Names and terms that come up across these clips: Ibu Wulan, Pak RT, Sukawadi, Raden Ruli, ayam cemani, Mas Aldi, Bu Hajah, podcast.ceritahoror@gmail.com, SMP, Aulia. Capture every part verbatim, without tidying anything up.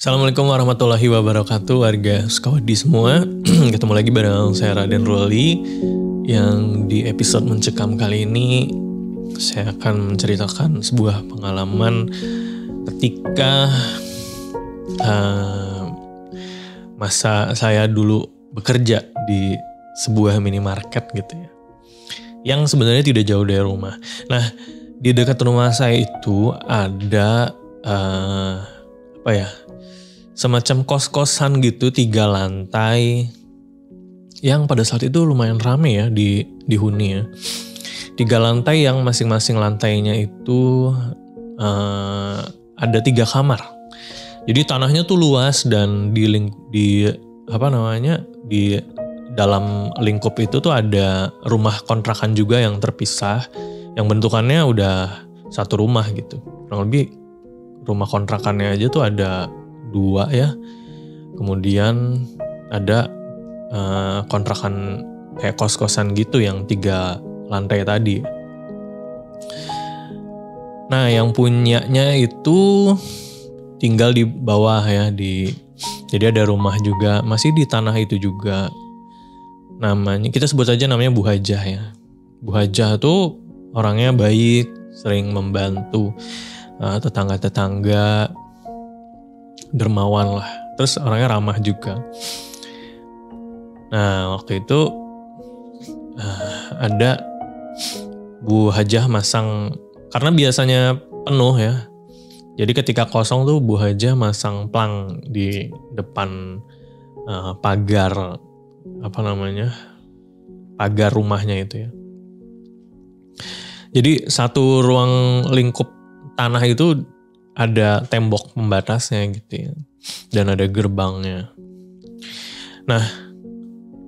Assalamualaikum warahmatullahi wabarakatuh warga Sukawadi semua. Ketemu lagi bareng saya Raden Ruli. Yang di episode mencekam kali ini saya akan menceritakan sebuah pengalaman ketika uh, masa saya dulu bekerja di sebuah minimarket gitu ya, yang sebenarnya tidak jauh dari rumah. Nah, di dekat rumah saya itu ada uh, apa ya? semacam kos-kosan gitu, tiga lantai, yang pada saat itu lumayan rame ya di dihuni ya. Tiga lantai yang masing-masing lantainya itu uh, ada tiga kamar. Jadi tanahnya tuh luas dan di ling, di apa namanya di dalam lingkup itu tuh ada rumah kontrakan juga yang terpisah, yang bentukannya udah satu rumah gitu. Kurang lebih rumah kontrakannya aja tuh ada dua ya, kemudian ada uh, kontrakan kayak kos-kosan gitu yang tiga lantai tadi. Nah, yang punyanya itu tinggal di bawah ya, di jadi ada rumah juga masih di tanah itu juga, namanya kita sebut aja namanya Bu Hajah ya. Bu Hajah tuh orangnya baik, sering membantu uh, tetangga-tetangga, dermawan lah, terus orangnya ramah juga. Nah, waktu itu uh, ada Bu Hajah masang, karena biasanya penuh ya, jadi ketika kosong tuh Bu Hajah masang plang di depan uh, pagar apa namanya pagar rumahnya itu ya. Jadi satu ruang lingkup tanah itu ada tembok pembatasnya gitu ya, dan ada gerbangnya. Nah,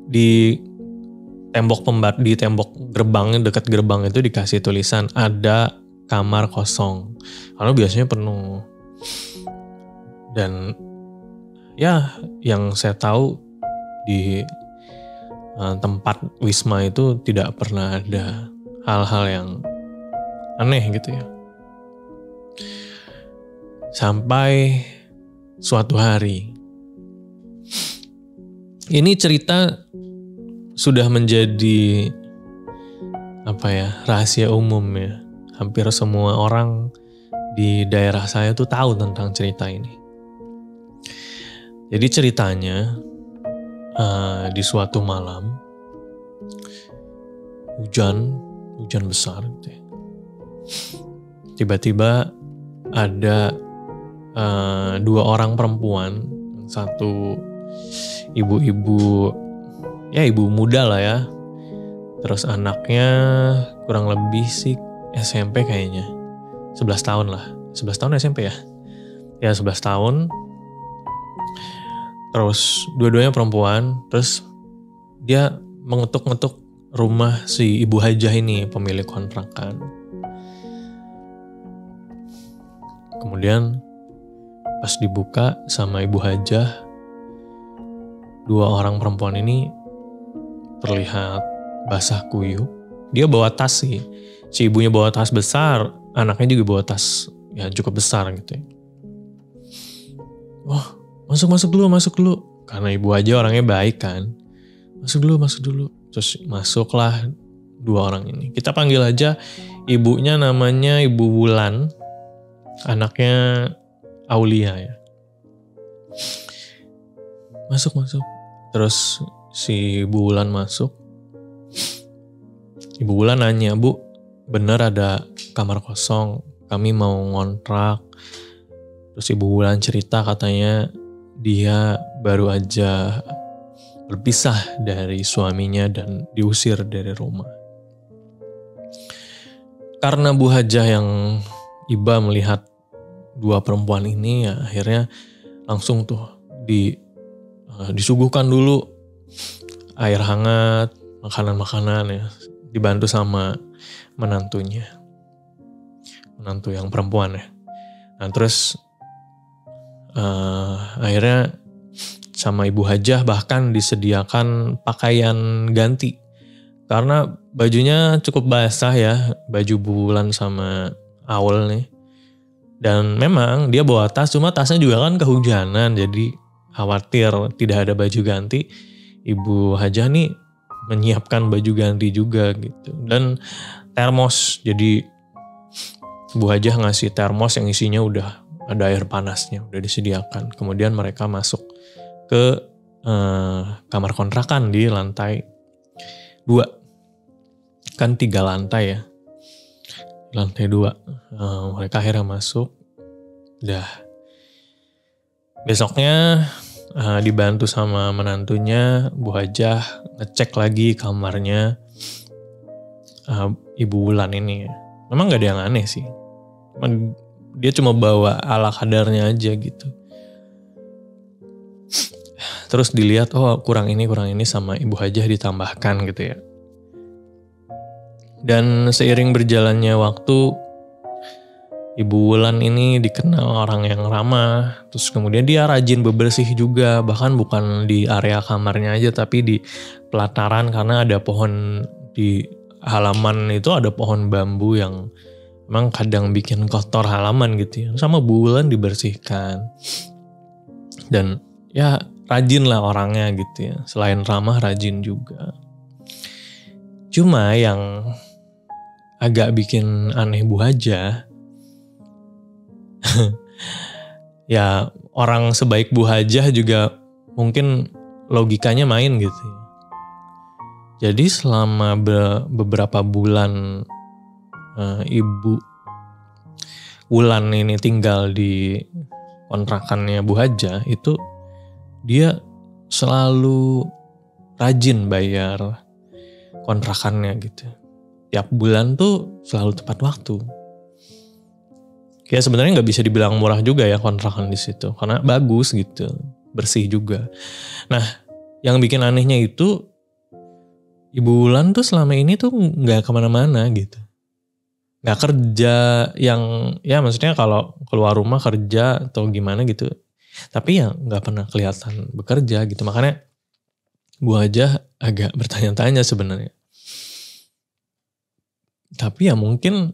di tembok pembat di tembok gerbangnya, dekat gerbang itu dikasih tulisan ada kamar kosong, karena biasanya penuh. Dan ya, yang saya tahu di uh, tempat wisma itu tidak pernah ada hal-hal yang aneh gitu ya. Sampai suatu hari. Ini cerita sudah menjadi apa ya, rahasia umum ya. Hampir semua orang di daerah saya tuh tahu tentang cerita ini. Jadi ceritanya uh, di suatu malam hujan, hujan besar gitu ya. Tiba-tiba ada Uh, dua orang perempuan, satu ibu-ibu ya, ibu muda lah ya, terus anaknya kurang lebih sih S M P kayaknya, sebelas tahun lah, sebelas tahun S M P ya, ya sebelas tahun, terus dua-duanya perempuan, terus dia mengetuk-ngetuk rumah si Ibu Hajah ini, pemilik kontrakan. Kemudian pas dibuka sama Ibu Hajah, dua orang perempuan ini terlihat basah kuyup. Dia bawa tas sih. Si ibunya bawa tas besar, anaknya juga bawa tas ya cukup besar gitu ya. Oh, masuk-masuk dulu, masuk dulu. Karena Ibu Hajah orangnya baik kan. Masuk dulu, masuk dulu. Terus masuklah dua orang ini. Kita panggil aja ibunya namanya Ibu Wulan. Anaknya Aulia ya. Masuk, masuk. Terus si Bu Wulan masuk. Ibu Wulan nanya, "Bu, bener ada kamar kosong, kami mau ngontrak." Terus Ibu Wulan cerita katanya dia baru aja berpisah dari suaminya dan diusir dari rumah. Karena Bu Hajah yang iba melihat dua perempuan ini ya, akhirnya langsung tuh di uh, disuguhkan dulu air hangat, makanan-makanan ya, dibantu sama menantunya, menantu yang perempuan ya. Nah, terus uh, akhirnya sama Ibu Hajah bahkan disediakan pakaian ganti karena bajunya cukup basah ya, baju bulan sama awal nih. Dan memang dia bawa tas, cuma tasnya juga kan kehujanan, jadi khawatir tidak ada baju ganti. Ibu Hajah nih menyiapkan baju ganti juga gitu. Dan termos, jadi Bu Hajah ngasih termos yang isinya udah ada air panasnya, udah disediakan. Kemudian mereka masuk ke eh, kamar kontrakan di lantai dua. Kan tiga lantai ya. Lantai dua, uh, mereka akhirnya masuk. Dah, besoknya uh, dibantu sama menantunya, Bu Hajah ngecek lagi kamarnya uh, Ibu Wulan ini. Memang gak ada yang aneh sih. Dia cuma bawa ala kadarnya aja gitu. Terus dilihat, oh kurang ini, kurang ini sama Ibu Hajah ditambahkan gitu ya. Dan seiring berjalannya waktu, Ibu Wulan ini dikenal orang yang ramah. Terus kemudian dia rajin bebersih juga. Bahkan bukan di area kamarnya aja, tapi di pelataran. Karena ada pohon di halaman itu, ada pohon bambu yang memang kadang bikin kotor halaman gitu ya. Sama Bu Wulan dibersihkan. Dan ya rajin lah orangnya gitu ya. Selain ramah, rajin juga. Cuma yang agak bikin aneh Bu Hajah, ya orang sebaik Bu Hajah juga mungkin logikanya main gitu. Jadi selama be- beberapa bulan uh, Ibu Wulan ini tinggal di kontrakannya Bu Hajah, itu dia selalu rajin bayar kontrakannya gitu. Tiap bulan tuh selalu tepat waktu. Ya sebenarnya nggak bisa dibilang murah juga ya kontrakan di situ, karena bagus gitu, bersih juga. Nah, yang bikin anehnya itu Ibu Wulan tuh selama ini tuh nggak kemana-mana gitu, nggak kerja yang ya maksudnya kalau keluar rumah kerja atau gimana gitu, tapi ya nggak pernah kelihatan bekerja gitu. Makanya Bu Hajah agak bertanya-tanya sebenarnya. Tapi ya mungkin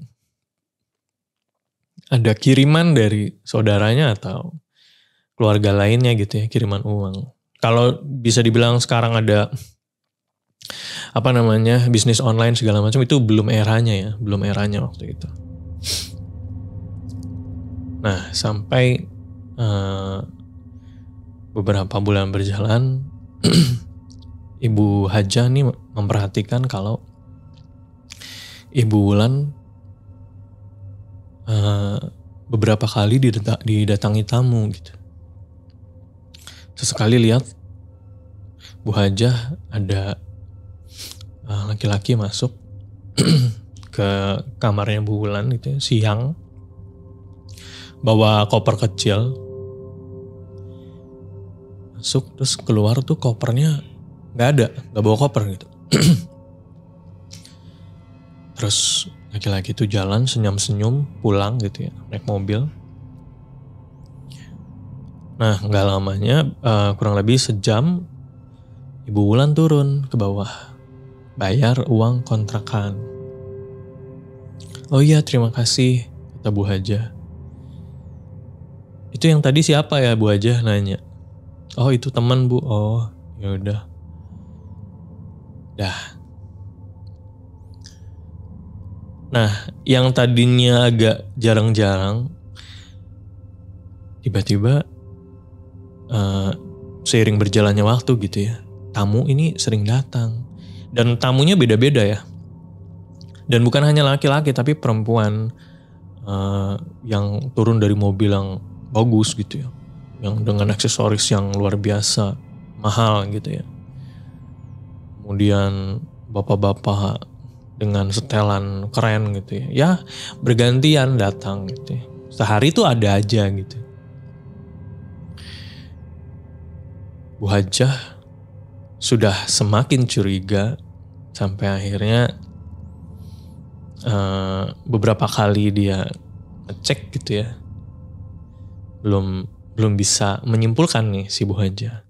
ada kiriman dari saudaranya atau keluarga lainnya gitu ya, kiriman uang. Kalau bisa dibilang sekarang ada apa namanya bisnis online segala macam, itu belum eranya ya, belum eranya waktu itu. Nah sampai uh, beberapa bulan berjalan, Ibu Hajah nih memperhatikan kalau Ibu Wulan uh, beberapa kali didata- didatangi tamu gitu. Sesekali lihat Bu Hajah ada uh, laki-laki masuk ke kamarnya Bu Wulan gitu siang, bawa koper kecil. Masuk terus keluar tuh kopernya nggak ada, nggak bawa koper gitu. Terus laki-laki itu jalan senyum-senyum pulang gitu ya, naik mobil. Nah nggak lamanya, uh, kurang lebih sejam, Ibu Wulan turun ke bawah, bayar uang kontrakan. Oh iya terima kasih, kata Bu Hajah. Itu yang tadi siapa ya, Bu Hajah nanya. Oh itu teman Bu, oh ya udah. Dah. Nah, yang tadinya agak jarang-jarang, tiba-tiba uh, seiring berjalannya waktu gitu ya, tamu ini sering datang. Dan tamunya beda-beda ya. Dan bukan hanya laki-laki, tapi perempuan uh, yang turun dari mobil yang bagus gitu ya, yang dengan aksesoris yang luar biasa mahal gitu ya. Kemudian bapak-bapak dengan setelan keren gitu ya. Ya bergantian datang gitu ya. Sehari tuh ada aja gitu. Bu Hajah sudah semakin curiga. Sampai akhirnya uh, beberapa kali dia ngecek gitu ya. Belum, belum bisa menyimpulkan nih si Bu Hajah.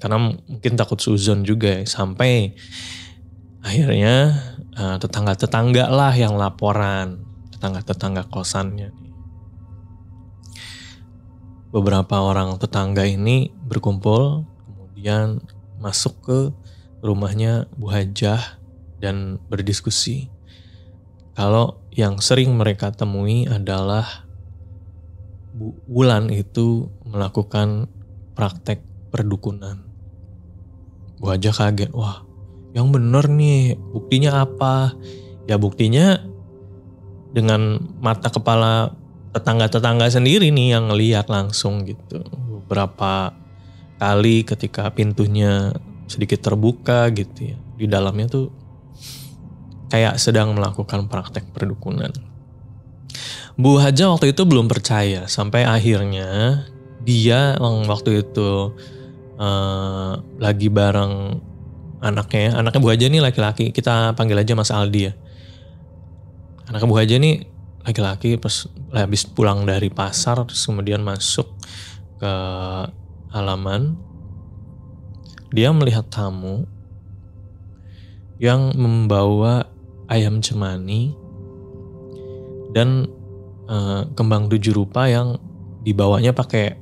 Karena mungkin takut suzon juga ya. Sampai akhirnya uh, tetangga-tetangga lah yang laporan. Tetangga-tetangga kosannya. beberapa orang tetangga ini berkumpul, kemudian masuk ke rumahnya Bu Hajah dan berdiskusi. Kalau yang sering mereka temui adalah Bu Wulan itu melakukan praktek perdukunan. Bu Hajah kaget, wah yang bener nih, buktinya apa? Ya buktinya dengan mata kepala tetangga-tetangga sendiri nih yang ngelihat langsung gitu. Beberapa kali ketika pintunya sedikit terbuka gitu ya, di dalamnya tuh kayak sedang melakukan praktek perdukunan. Bu Hajah waktu itu belum percaya, sampai akhirnya dia waktu itu eh, lagi bareng anaknya. Anaknya Bu Hajah nih laki-laki, kita panggil aja Mas Aldi ya. Anak Bu Hajah nih laki-laki, pas habis pulang dari pasar terus kemudian masuk ke halaman, dia melihat tamu yang membawa ayam cemani dan e, kembang tujuh rupa yang dibawanya pakai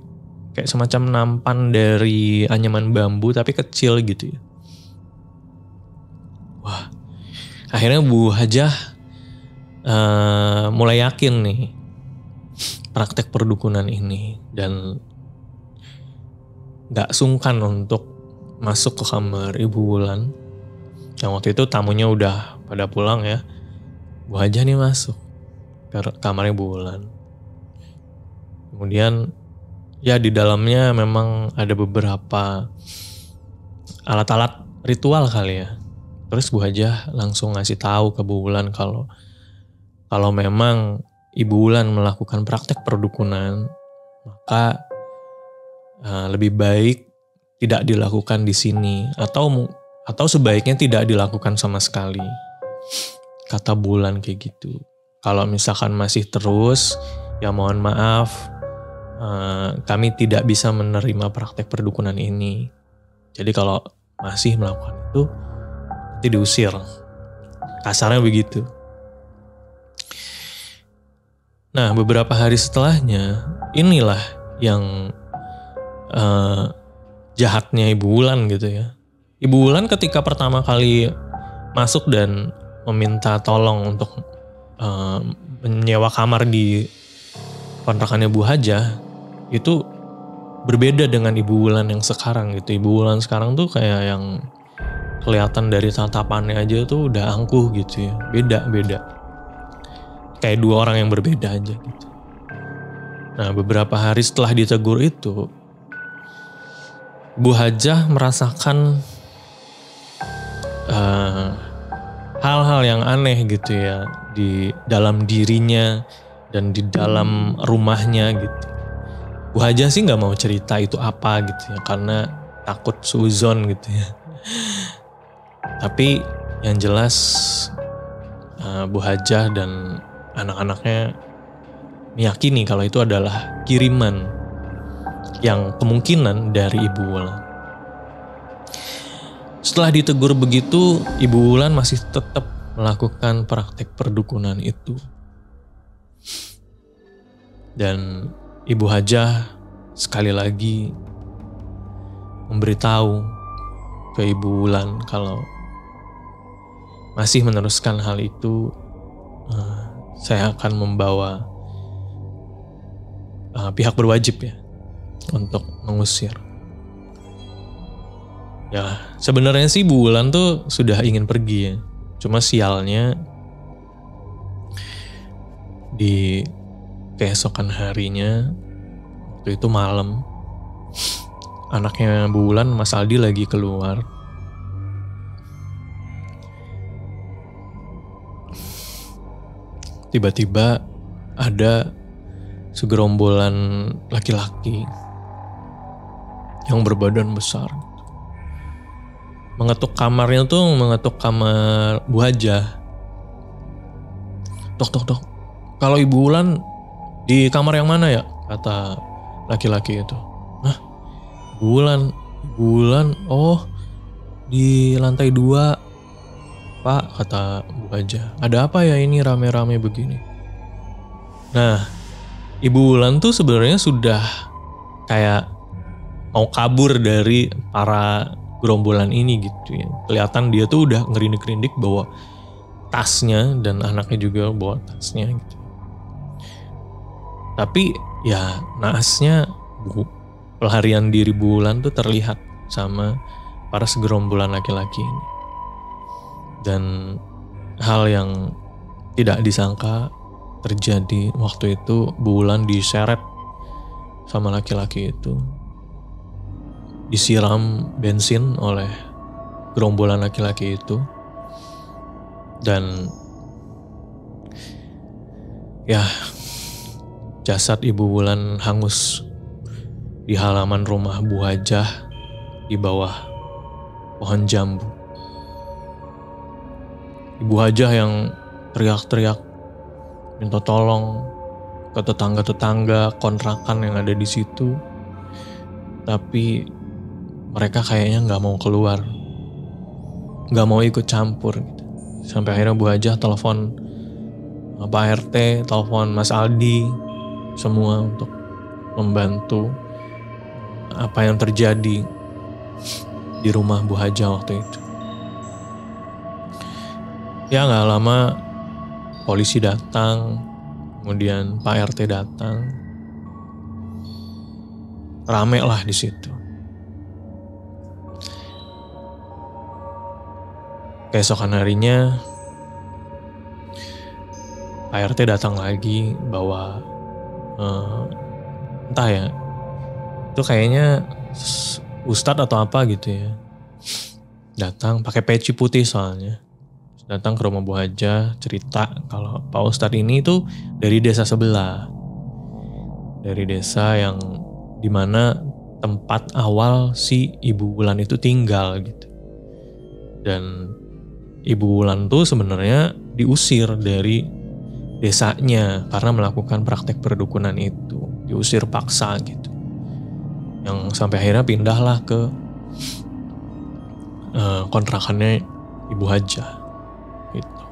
kayak semacam nampan dari anyaman bambu tapi kecil gitu ya. Wah, akhirnya Bu Hajah Uh, mulai yakin nih praktek perdukunan ini, dan gak sungkan untuk masuk ke kamar Ibu Wulan yang waktu itu tamunya udah pada pulang ya. Bu Hajah nih masuk ke kamar Ibu Wulan, kemudian ya di dalamnya memang ada beberapa alat-alat ritual kali ya. Terus Bu Hajah langsung ngasih tahu ke Bu Wulan kalau Kalau memang Ibu Wulan melakukan praktek perdukunan, maka uh, lebih baik tidak dilakukan di sini atau atau sebaiknya tidak dilakukan sama sekali. Kata Bu Wulan kayak gitu. Kalau misalkan masih terus, ya mohon maaf, uh, kami tidak bisa menerima praktek perdukunan ini. Jadi kalau masih melakukan itu, nanti diusir. Kasarnya begitu. Nah, beberapa hari setelahnya, inilah yang uh, jahatnya Ibu Wulan gitu ya. Ibu Wulan ketika pertama kali masuk dan meminta tolong untuk uh, menyewa kamar di kontrakannya Bu Hajah, itu berbeda dengan Ibu Wulan yang sekarang gitu. Ibu Wulan sekarang tuh kayak yang kelihatan dari tatapannya aja tuh udah angkuh gitu ya. Beda-beda. Kayak dua orang yang berbeda aja gitu. Nah, beberapa hari setelah ditegur itu, Bu Hajah merasakan uh, hal-hal yang aneh gitu ya di dalam dirinya dan di dalam rumahnya gitu. Bu Hajah sih nggak mau cerita itu apa gitu ya, karena takut suuzon gitu ya. Tapi yang jelas uh, Bu Hajah dan anak-anaknya meyakini kalau itu adalah kiriman yang kemungkinan dari Ibu Wulan. Setelah ditegur begitu, Ibu Wulan masih tetap melakukan praktek perdukunan itu. Dan Ibu Hajah sekali lagi memberitahu ke Ibu Wulan kalau masih meneruskan hal itu, uh, saya akan membawa uh, pihak berwajib ya untuk mengusir. Ya sebenarnya sih Bu Wulan tuh sudah ingin pergi ya, cuma sialnya di keesokan harinya, waktu itu malam, anaknya Bu Wulan Mas Aldi lagi keluar. Tiba-tiba ada segerombolan laki-laki yang berbadan besar mengetuk kamarnya tuh, mengetuk kamar Bu Hajah. Tok tok tok. Kalau Ibu Wulan di kamar yang mana ya? Kata laki-laki itu. Hah? Ibu Wulan, Ibu Wulan, oh di lantai dua. Pak, kata Bu Hajah, ada apa ya ini rame-rame begini? Nah, Ibu Wulan tuh sebenarnya sudah kayak mau kabur dari para gerombolan ini gitu ya. Kelihatan dia tuh udah ngerindik-rindik bawa tasnya dan anaknya juga bawa tasnya gitu. Tapi ya naasnya bu, pelarian diri Bu Wulan tuh terlihat sama para segerombolan laki-laki ini. Dan hal yang tidak disangka terjadi waktu itu, Bu Wulan diseret sama laki-laki itu. Disiram bensin oleh gerombolan laki-laki itu. Dan ya jasad Ibu Wulan hangus di halaman rumah Bu Hajah di bawah pohon jambu. Ibu Hajah yang teriak-teriak minta tolong ke tetangga-tetangga kontrakan yang ada di situ, tapi mereka kayaknya nggak mau keluar, nggak mau ikut campur gitu. Sampai akhirnya Bu Hajah telepon Pak R T, telepon Mas Aldi, semua untuk membantu apa yang terjadi di rumah Bu Hajah waktu itu. Ya nggak lama polisi datang, kemudian Pak R T datang, rame lah di situ. Keesokan harinya Pak R T datang lagi bawa eh, entah ya, itu kayaknya ustadz atau apa gitu ya. Datang pakai peci putih soalnya. Datang ke rumah Bu Hajah, cerita kalau Pak Ustadz ini tuh dari desa sebelah. Dari desa yang dimana tempat awal si Ibu Wulan itu tinggal gitu. Dan Ibu Wulan tuh sebenarnya diusir dari desanya karena melakukan praktek perdukunan itu, diusir paksa gitu. Yang sampai akhirnya pindahlah ke uh, kontrakannya Ibu Hajah gitu.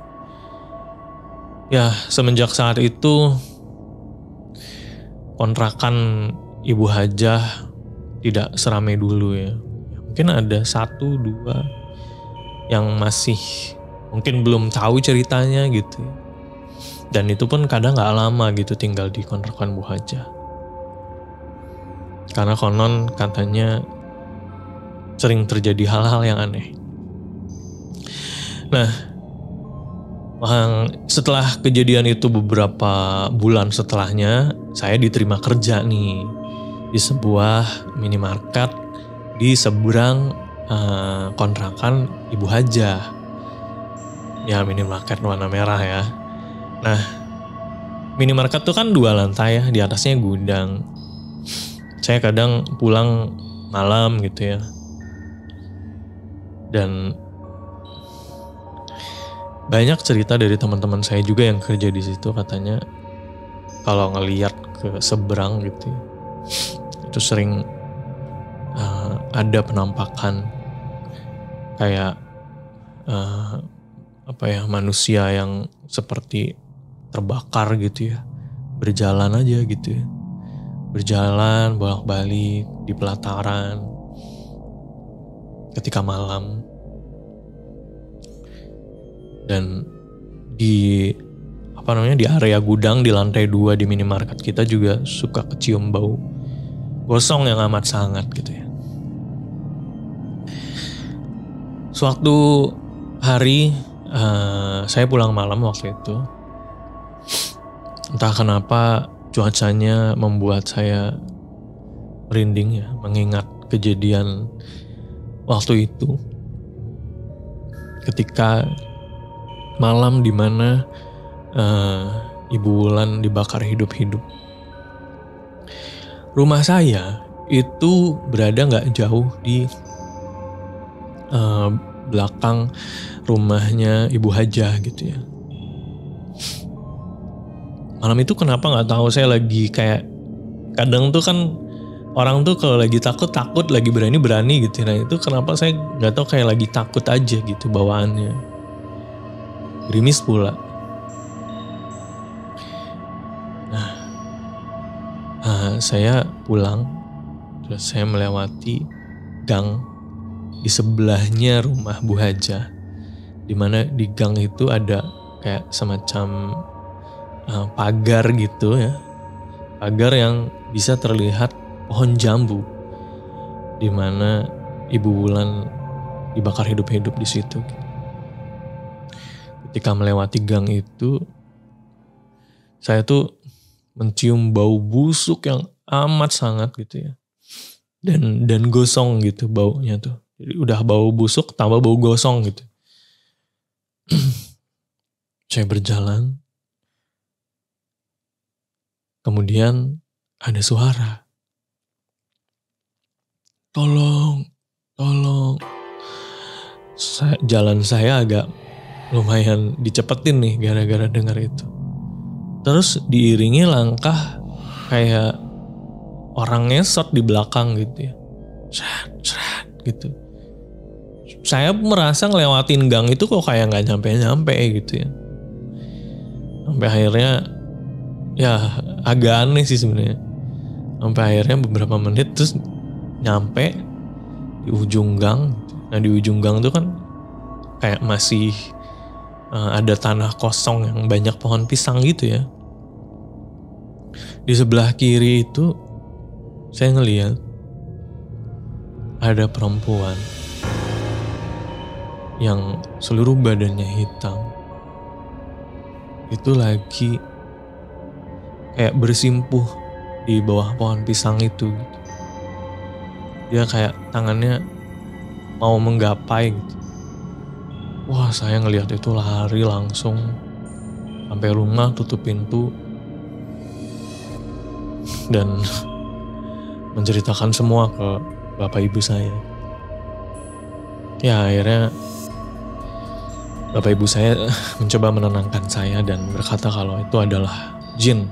Ya semenjak saat itu kontrakan Ibu Hajah tidak seramai dulu ya. Mungkin ada satu dua yang masih mungkin belum tahu ceritanya gitu, dan itu pun kadang nggak lama gitu tinggal di kontrakan Bu Hajah, karena konon katanya sering terjadi hal-hal yang aneh. Nah, setelah kejadian itu beberapa bulan setelahnya, saya diterima kerja nih di sebuah minimarket di seberang Uh, kontrakan Ibu Hajah. Ya minimarket warna merah ya. Nah minimarket tuh kan dua lantai ya, di atasnya gudang. Saya kadang pulang malam gitu ya. Dan banyak cerita dari teman-teman saya juga yang kerja di situ, katanya kalau ngelihat ke seberang gitu ya, itu sering Uh, ada penampakan kayak uh, apa ya, manusia yang seperti terbakar gitu ya, berjalan aja gitu ya, berjalan bolak-balik di pelataran ketika malam. Dan di apa namanya, di area gudang di lantai dua di minimarket kita juga suka kecium bau gosong yang amat sangat gitu ya. Suatu hari uh, saya pulang malam waktu itu. Entah kenapa cuacanya membuat saya merinding ya, mengingat kejadian waktu itu. Ketika malam dimana uh, Ibu Wulan dibakar hidup-hidup. Rumah saya itu berada nggak jauh di Uh, belakang rumahnya Ibu Hajah gitu ya. Malam itu kenapa nggak tahu, saya lagi kayak kadang tuh kan orang tuh kalau lagi takut takut, lagi berani berani gitu. Nah itu kenapa saya nggak tahu, kayak lagi takut aja gitu bawaannya, gerimis pula. Nah, uh, saya pulang Terus saya melewati gang di sebelahnya rumah Bu Hajah, dimana di gang itu ada kayak semacam uh, pagar gitu ya, pagar yang bisa terlihat pohon jambu, dimana Ibu Wulan dibakar hidup-hidup di situ. Ketika melewati gang itu, saya tuh mencium bau busuk yang amat sangat gitu ya, dan dan gosong gitu baunya tuh. Jadi udah bau busuk tambah bau gosong gitu. Saya berjalan, kemudian ada suara, tolong, tolong. Saya, jalan saya agak lumayan dicepetin nih gara-gara dengar itu. Terus diiringi langkah kayak orang ngesot di belakang gitu ya, cerat, cerat gitu. Saya merasa ngelewatin gang itu kok kayak gak nyampe-nyampe gitu ya. Sampai akhirnya ya agak aneh sih sebenarnya. Sampai akhirnya beberapa menit terus nyampe di ujung gang. Nah di ujung gang tuh kan kayak masih uh, ada tanah kosong yang banyak pohon pisang gitu ya. Di sebelah kiri itu saya ngelihat ada perempuan yang seluruh badannya hitam itu lagi kayak bersimpuh di bawah pohon pisang itu gitu. Dia kayak tangannya mau menggapai gitu. Wah saya ngelihat itu lari langsung sampai rumah, tutup pintu dan menceritakan semua ke bapak ibu saya. Ya akhirnya bapak ibu saya mencoba menenangkan saya dan berkata kalau itu adalah jin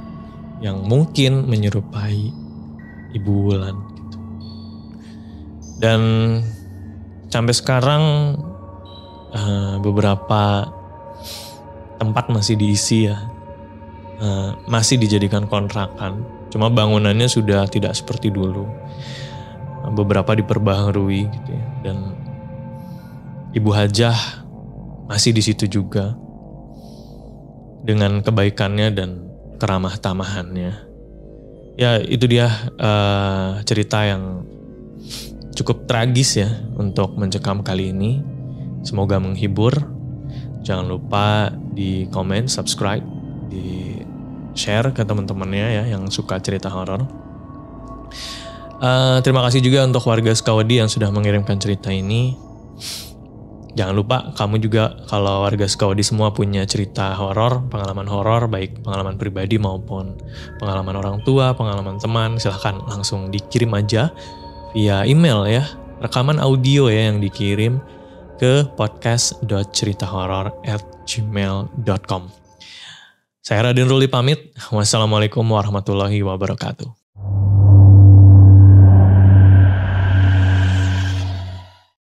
yang mungkin menyerupai Ibu Wulan gitu. Dan sampai sekarang uh, beberapa tempat masih diisi ya, uh, masih dijadikan kontrakan, cuma bangunannya sudah tidak seperti dulu, uh, beberapa diperbaharui gitu ya. Dan Ibu Hajah masih di situ juga dengan kebaikannya dan keramah tamahannya. Ya itu dia uh, cerita yang cukup tragis ya untuk mencekam kali ini. Semoga menghibur. Jangan lupa di komen, subscribe, di share ke teman-temannya ya yang suka cerita horor. Uh, terima kasih juga untuk warga Sukawadi yang sudah mengirimkan cerita ini. Jangan lupa kamu juga kalau warga Sukawadi semua punya cerita horor, pengalaman horor, baik pengalaman pribadi maupun pengalaman orang tua, pengalaman teman, silahkan langsung dikirim aja via email ya, rekaman audio ya yang dikirim ke podcast dot cerita horor at gmail dot com. Saya Raden Ruli pamit. Wassalamualaikum warahmatullahi wabarakatuh.